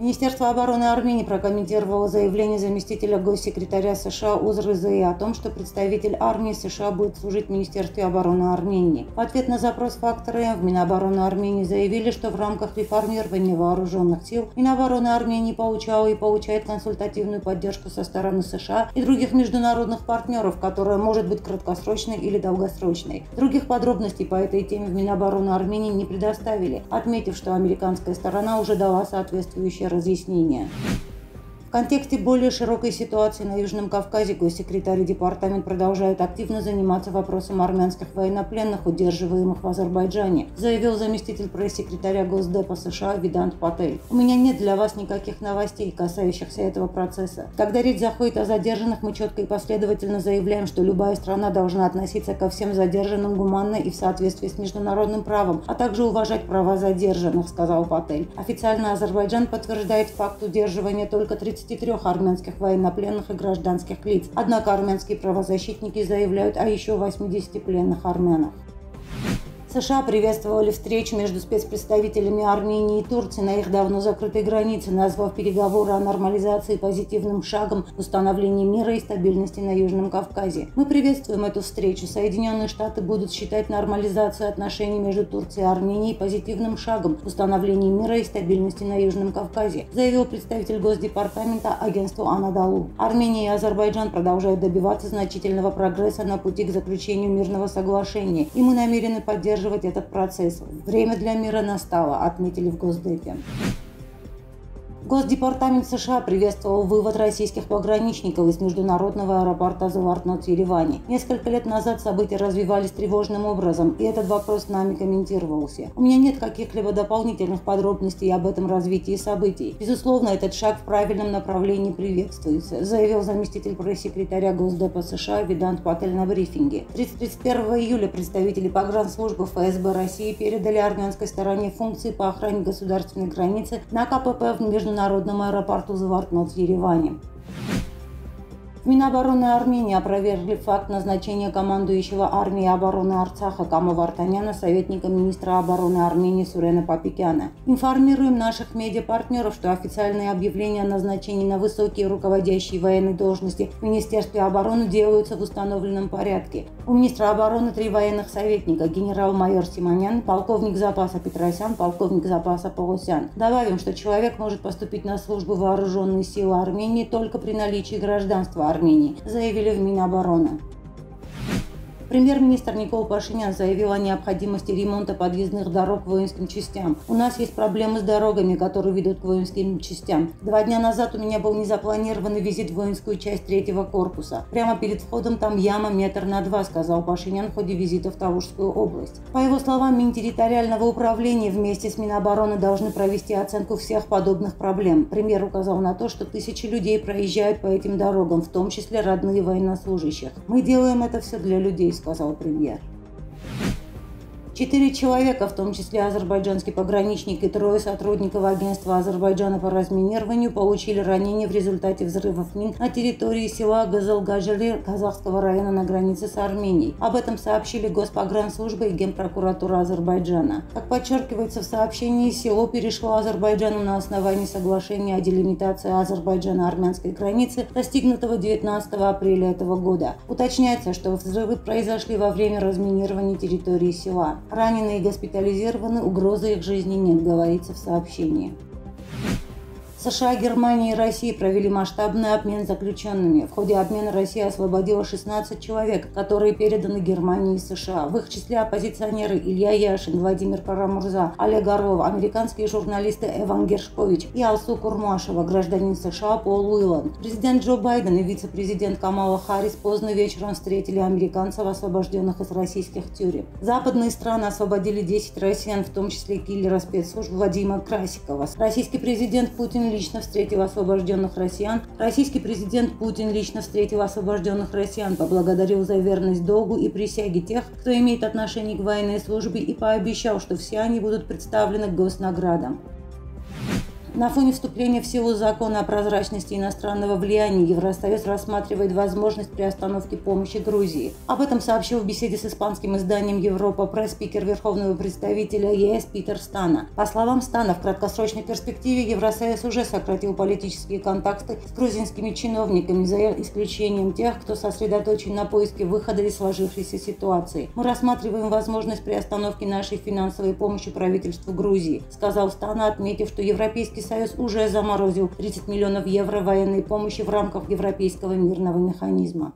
Министерство обороны Армении прокомментировало заявление заместителя госсекретаря США Узры-Зеи о том, что представитель армии США будет служить в Министерстве обороны Армении. В ответ на запрос «Фактора» в Минобороны Армении заявили, что в рамках реформирования вооруженных сил Минобороны Армении получала и получает консультативную поддержку со стороны США и других международных партнеров, которая может быть краткосрочной или долгосрочной. Других подробностей по этой теме в Минобороны Армении не предоставили, отметив, что американская сторона уже дала соответствующие разъяснения. В контексте более широкой ситуации на Южном Кавказе госсекретарь и департамент продолжают активно заниматься вопросом армянских военнопленных, удерживаемых в Азербайджане, заявил заместитель пресс-секретаря Госдепа США Ведант Патель. «У меня нет для вас никаких новостей, касающихся этого процесса. Когда речь заходит о задержанных, мы четко и последовательно заявляем, что любая страна должна относиться ко всем задержанным гуманно и в соответствии с международным правом, а также уважать права задержанных», — сказал Патель. Официально Азербайджан подтверждает факт удерживания только 33 армянских военнопленных и гражданских лиц. Однако армянские правозащитники заявляют о еще 80 пленных армянах. США приветствовали встречу между спецпредставителями Армении и Турции на их давно закрытой границе, назвав переговоры о нормализации позитивным шагом в установлении мира и стабильности на Южном Кавказе. «Мы приветствуем эту встречу. Соединенные Штаты будут считать нормализацию отношений между Турцией и Арменией позитивным шагом в установлении мира и стабильности на Южном Кавказе», заявил представитель Госдепартамента агентству «Анадолу». Армения и Азербайджан продолжают добиваться значительного прогресса на пути к заключению мирного соглашения, и мы намерены поддерживать этот процесс. Время для мира настало, отметили в Госдепе. Госдепартамент США приветствовал вывод российских пограничников из международного аэропорта Звартноц в Ереване. Несколько лет назад события развивались тревожным образом, и этот вопрос нами комментировался. «У меня нет каких-либо дополнительных подробностей об этом развитии событий. Безусловно, этот шаг в правильном направлении приветствуется», — заявил заместитель пресс-секретаря Госдепа США Ведант Патель на брифинге. 31 июля представители погранслужбы ФСБ России передали армянской стороне функции по охране государственной границы на КПП в международном аэропорту Звартноц в Ереване. В Минобороны Армении опровергли факт назначения командующего армией обороны Арцаха Кама Вартаняна советником министра обороны Армении Сурена Папикяна. «Информируем наших медиапартнеров, что официальные объявления о назначении на высокие руководящие военные должности в Министерстве обороны делаются в установленном порядке. У министра обороны 3 военных советника – генерал-майор Симонян, полковник запаса Петросян, полковник запаса Полосян. Добавим, что человек может поступить на службу вооруженные силы Армении только при наличии гражданства Армении», заявили в Минобороны. Премьер-министр Никол Пашинян заявил о необходимости ремонта подъездных дорог к воинским частям. «У нас есть проблемы с дорогами, которые ведут к воинским частям. 2 дня назад у меня был незапланированный визит в воинскую часть 3-го корпуса. Прямо перед входом там яма 1,2 метра, сказал Пашинян в ходе визита в Тавушскую область. По его словам, Минтерриториального управления вместе с Минобороны должны провести оценку всех подобных проблем. Премьер указал на то, что тысячи людей проезжают по этим дорогам, в том числе родные военнослужащих. «Мы делаем это все для людей», — сказал премьер. 4 человека, в том числе азербайджанский пограничник и 3 сотрудников агентства Азербайджана по разминированию, получили ранения в результате взрывов мин на территории села Газалгаджали Казахского района на границе с Арменией. Об этом сообщили Госпогранслужба и Генпрокуратура Азербайджана. Как подчеркивается в сообщении, село перешло Азербайджану на основании соглашения о делимитации Азербайджана-армянской границы, достигнутого 19 апреля этого года. Уточняется, что взрывы произошли во время разминирования территории села. Раненые и госпитализированы, угрозы их жизни нет, говорится в сообщении. США, Германия и Россия провели масштабный обмен заключенными. В ходе обмена Россия освободила 16 человек, которые переданы Германии и США. В их числе оппозиционеры Илья Яшин, Владимир Карамурза, Олег Орлов, американские журналисты Эван Гершкович и Алсу Курмашева, гражданин США Пол Уилан. Президент Джо Байден и вице-президент Камала Харрис поздно вечером встретили американцев, освобожденных из российских тюрем. Западные страны освободили 10 россиян, в том числе киллера спецслужб Вадима Красикова. Российский президент Путин лично встретил освобожденных россиян. Поблагодарил за верность долгу и присяге тех, кто имеет отношение к военной службе, и пообещал, что все они будут представлены к госнаградам. На фоне вступления в силу закона о прозрачности иностранного влияния Евросоюз рассматривает возможность приостановки помощи Грузии. Об этом сообщил в беседе с испанским изданием «Европа Пресс» спикер Верховного представителя ЕС Питер Стана. По словам Стана, в краткосрочной перспективе Евросоюз уже сократил политические контакты с грузинскими чиновниками, за исключением тех, кто сосредоточен на поиске выхода из сложившейся ситуации. «Мы рассматриваем возможность приостановки нашей финансовой помощи правительству Грузии», сказал Стана, отметив, что Европейский Союз уже заморозил 30 миллионов евро военной помощи в рамках Европейского мирного механизма.